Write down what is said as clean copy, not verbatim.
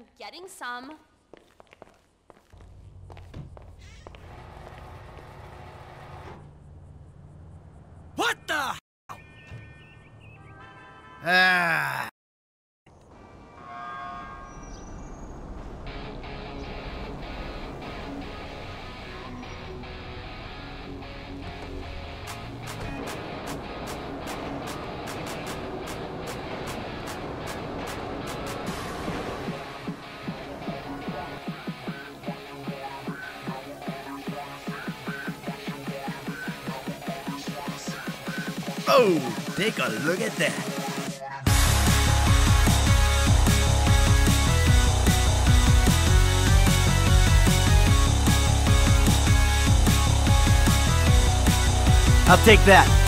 I'm getting some. What the hell? Ah. Oh, take a look at that. I'll take that.